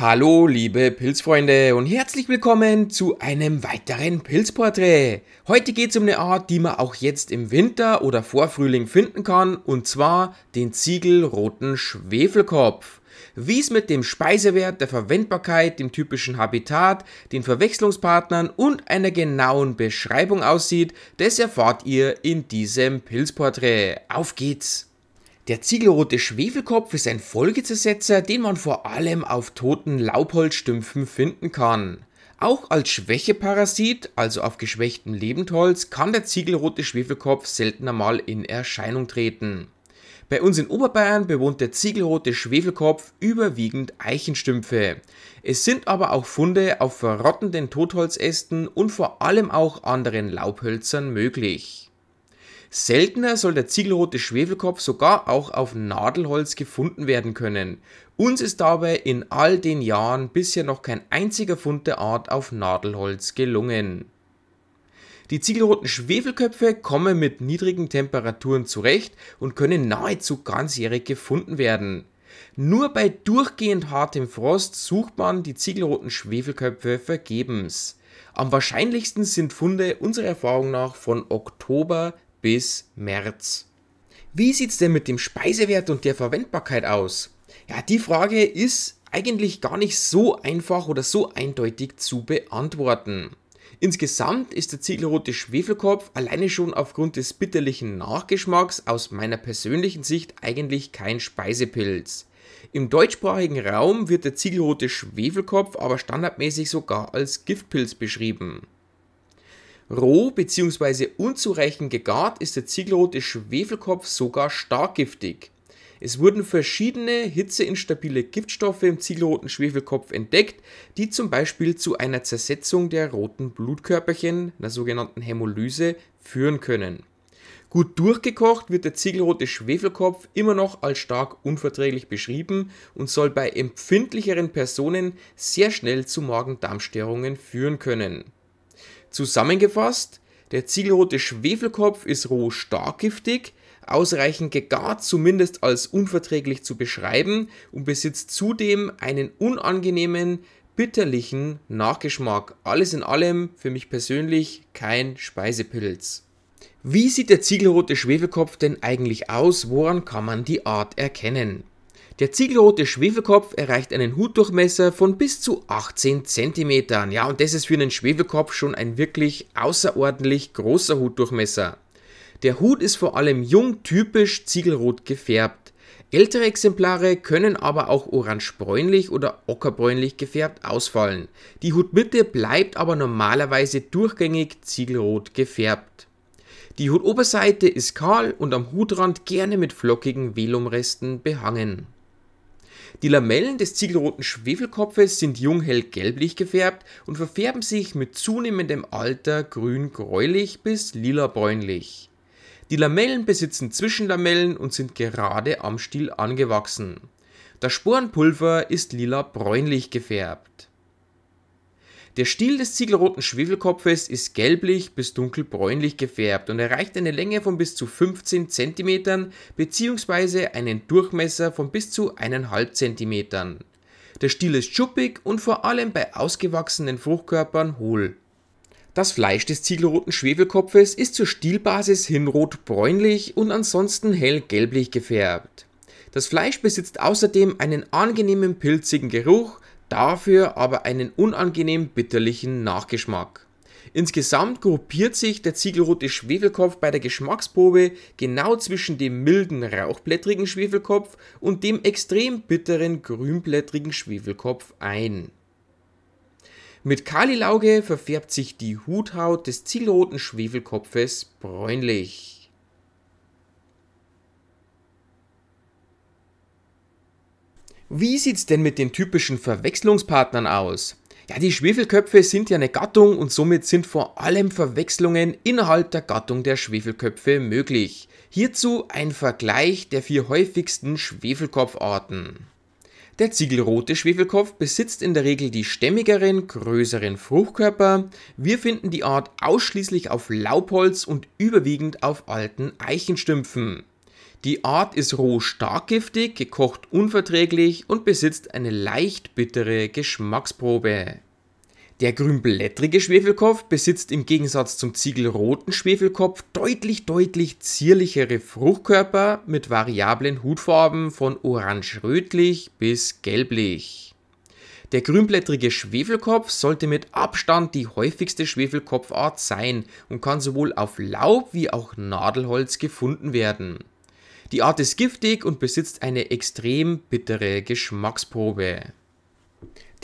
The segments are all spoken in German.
Hallo liebe Pilzfreunde und herzlich willkommen zu einem weiteren Pilzporträt. Heute geht es um eine Art, die man auch jetzt im Winter oder Vorfrühling finden kann, und zwar den Ziegelroten Schwefelkopf. Wie es mit dem Speisewert, der Verwendbarkeit, dem typischen Habitat, den Verwechslungspartnern und einer genauen Beschreibung aussieht, das erfahrt ihr in diesem Pilzporträt. Auf geht's! Der Ziegelrote Schwefelkopf ist ein Folgezersetzer, den man vor allem auf toten Laubholzstümpfen finden kann. Auch als Schwächeparasit, also auf geschwächtem Lebendholz, kann der Ziegelrote Schwefelkopf seltener mal in Erscheinung treten. Bei uns in Oberbayern bewohnt der Ziegelrote Schwefelkopf überwiegend Eichenstümpfe. Es sind aber auch Funde auf verrottenden Totholzästen und vor allem auch anderen Laubhölzern möglich. Seltener soll der Ziegelrote Schwefelkopf sogar auch auf Nadelholz gefunden werden können. Uns ist dabei in all den Jahren bisher noch kein einziger Fund der Art auf Nadelholz gelungen. Die Ziegelroten Schwefelköpfe kommen mit niedrigen Temperaturen zurecht und können nahezu ganzjährig gefunden werden. Nur bei durchgehend hartem Frost sucht man die Ziegelroten Schwefelköpfe vergebens. Am wahrscheinlichsten sind Funde unserer Erfahrung nach von Oktober bis März. Wie sieht es denn mit dem Speisewert und der Verwendbarkeit aus? Ja, die Frage ist eigentlich gar nicht so einfach oder so eindeutig zu beantworten. Insgesamt ist der Ziegelrote Schwefelkopf alleine schon aufgrund des bitterlichen Nachgeschmacks aus meiner persönlichen Sicht eigentlich kein Speisepilz. Im deutschsprachigen Raum wird der Ziegelrote Schwefelkopf aber standardmäßig sogar als Giftpilz beschrieben. Roh bzw. unzureichend gegart ist der Ziegelrote Schwefelkopf sogar stark giftig. Es wurden verschiedene hitzeinstabile Giftstoffe im Ziegelroten Schwefelkopf entdeckt, die zum Beispiel zu einer Zersetzung der roten Blutkörperchen, einer sogenannten Hämolyse, führen können. Gut durchgekocht wird der Ziegelrote Schwefelkopf immer noch als stark unverträglich beschrieben und soll bei empfindlicheren Personen sehr schnell zu Magen-Darm-Störungen führen können. Zusammengefasst, der Ziegelrote Schwefelkopf ist roh stark giftig, ausreichend gegart zumindest als unverträglich zu beschreiben und besitzt zudem einen unangenehmen, bitterlichen Nachgeschmack. Alles in allem für mich persönlich kein Speisepilz. Wie sieht der Ziegelrote Schwefelkopf denn eigentlich aus? Woran kann man die Art erkennen? Der Ziegelrote Schwefelkopf erreicht einen Hutdurchmesser von bis zu 18 cm. Ja, und das ist für einen Schwefelkopf schon ein wirklich außerordentlich großer Hutdurchmesser. Der Hut ist vor allem jung typisch ziegelrot gefärbt. Ältere Exemplare können aber auch orangebräunlich oder ockerbräunlich gefärbt ausfallen. Die Hutmitte bleibt aber normalerweise durchgängig ziegelrot gefärbt. Die Hutoberseite ist kahl und am Hutrand gerne mit flockigen Velumresten behangen. Die Lamellen des Ziegelroten Schwefelkopfes sind jung hellgelblich gefärbt und verfärben sich mit zunehmendem Alter grün-gräulich bis lila-bräunlich. Die Lamellen besitzen Zwischenlamellen und sind gerade am Stiel angewachsen. Das Sporenpulver ist lila-bräunlich gefärbt. Der Stiel des Ziegelroten Schwefelkopfes ist gelblich bis dunkelbräunlich gefärbt und erreicht eine Länge von bis zu 15 cm bzw. einen Durchmesser von bis zu 1,5 cm. Der Stiel ist schuppig und vor allem bei ausgewachsenen Fruchtkörpern hohl. Das Fleisch des Ziegelroten Schwefelkopfes ist zur Stielbasis hin rot-bräunlich und ansonsten hell gelblich gefärbt. Das Fleisch besitzt außerdem einen angenehmen pilzigen Geruch, dafür aber einen unangenehm bitterlichen Nachgeschmack. Insgesamt gruppiert sich der Ziegelrote Schwefelkopf bei der Geschmacksprobe genau zwischen dem milden rauchblättrigen Schwefelkopf und dem extrem bitteren grünblättrigen Schwefelkopf ein. Mit Kalilauge verfärbt sich die Huthaut des Ziegelroten Schwefelkopfes bräunlich. Wie sieht's denn mit den typischen Verwechslungspartnern aus? Ja, die Schwefelköpfe sind ja eine Gattung und somit sind vor allem Verwechslungen innerhalb der Gattung der Schwefelköpfe möglich. Hierzu ein Vergleich der 4 häufigsten Schwefelkopfarten. Der Ziegelrote Schwefelkopf besitzt in der Regel die stämmigeren, größeren Fruchtkörper. Wir finden die Art ausschließlich auf Laubholz und überwiegend auf alten Eichenstümpfen. Die Art ist roh stark giftig, gekocht unverträglich und besitzt eine leicht bittere Geschmacksprobe. Der grünblättrige Schwefelkopf besitzt im Gegensatz zum ziegelroten Schwefelkopf deutlich zierlichere Fruchtkörper mit variablen Hutfarben von orange-rötlich bis gelblich. Der grünblättrige Schwefelkopf sollte mit Abstand die häufigste Schwefelkopfart sein und kann sowohl auf Laub wie auch Nadelholz gefunden werden. Die Art ist giftig und besitzt eine extrem bittere Geschmacksprobe.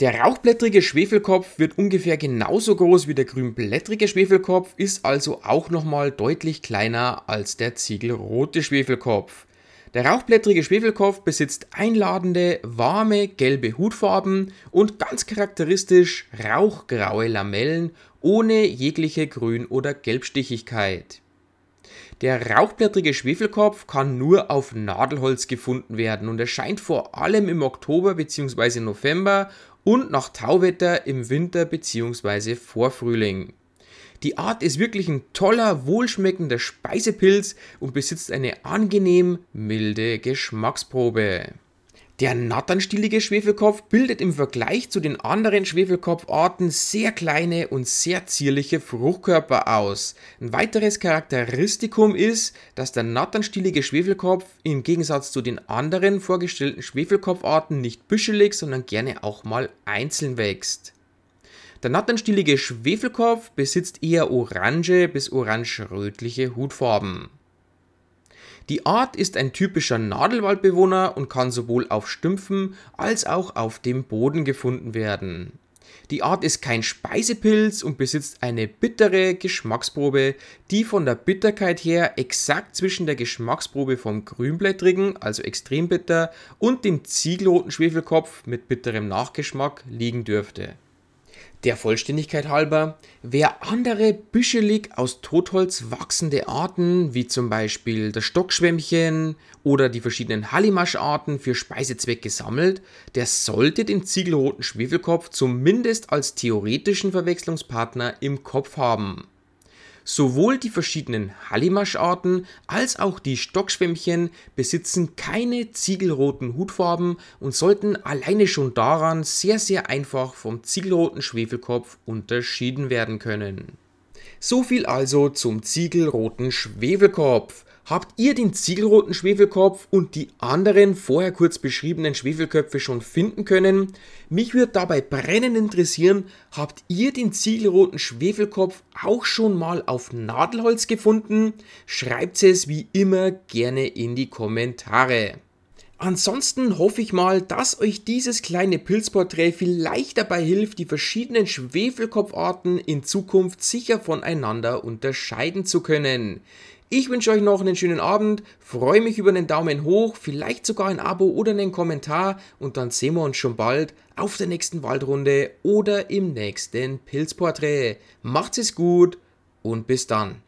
Der rauchblättrige Schwefelkopf wird ungefähr genauso groß wie der grünblättrige Schwefelkopf, ist also auch nochmal deutlich kleiner als der ziegelrote Schwefelkopf. Der rauchblättrige Schwefelkopf besitzt einladende, warme, gelbe Hutfarben und ganz charakteristisch rauchgraue Lamellen ohne jegliche Grün- oder Gelbstichigkeit. Der rauchblättrige Schwefelkopf kann nur auf Nadelholz gefunden werden und erscheint vor allem im Oktober bzw. November und nach Tauwetter im Winter bzw. Vorfrühling. Die Art ist wirklich ein toller, wohlschmeckender Speisepilz und besitzt eine angenehm milde Geschmacksprobe. Der natternstielige Schwefelkopf bildet im Vergleich zu den anderen Schwefelkopfarten sehr kleine und sehr zierliche Fruchtkörper aus. Ein weiteres Charakteristikum ist, dass der natternstielige Schwefelkopf im Gegensatz zu den anderen vorgestellten Schwefelkopfarten nicht büschelig, sondern gerne auch mal einzeln wächst. Der natternstielige Schwefelkopf besitzt eher orange bis orange-rötliche Hutfarben. Die Art ist ein typischer Nadelwaldbewohner und kann sowohl auf Stümpfen als auch auf dem Boden gefunden werden. Die Art ist kein Speisepilz und besitzt eine bittere Geschmacksprobe, die von der Bitterkeit her exakt zwischen der Geschmacksprobe vom grünblättrigen, also extrem bitter, und dem ziegelroten Schwefelkopf mit bitterem Nachgeschmack liegen dürfte. Der Vollständigkeit halber, wer andere büschelig aus Totholz wachsende Arten, wie zum Beispiel das Stockschwämmchen oder die verschiedenen Hallimasch-Arten für Speisezwecke sammelt, der sollte den ziegelroten Schwefelkopf zumindest als theoretischen Verwechslungspartner im Kopf haben. Sowohl die verschiedenen Hallimasch-Arten als auch die Stockschwämmchen besitzen keine ziegelroten Hutfarben und sollten alleine schon daran sehr einfach vom ziegelroten Schwefelkopf unterschieden werden können. So viel also zum ziegelroten Schwefelkopf. Habt ihr den ziegelroten Schwefelkopf und die anderen vorher kurz beschriebenen Schwefelköpfe schon finden können? Mich würde dabei brennend interessieren, habt ihr den ziegelroten Schwefelkopf auch schon mal auf Nadelholz gefunden? Schreibt es wie immer gerne in die Kommentare. Ansonsten hoffe ich mal, dass euch dieses kleine Pilzporträt vielleicht dabei hilft, die verschiedenen Schwefelkopfarten in Zukunft sicher voneinander unterscheiden zu können. Ich wünsche euch noch einen schönen Abend, freue mich über einen Daumen hoch, vielleicht sogar ein Abo oder einen Kommentar und dann sehen wir uns schon bald auf der nächsten Waldrunde oder im nächsten Pilzporträt. Macht's es gut und bis dann.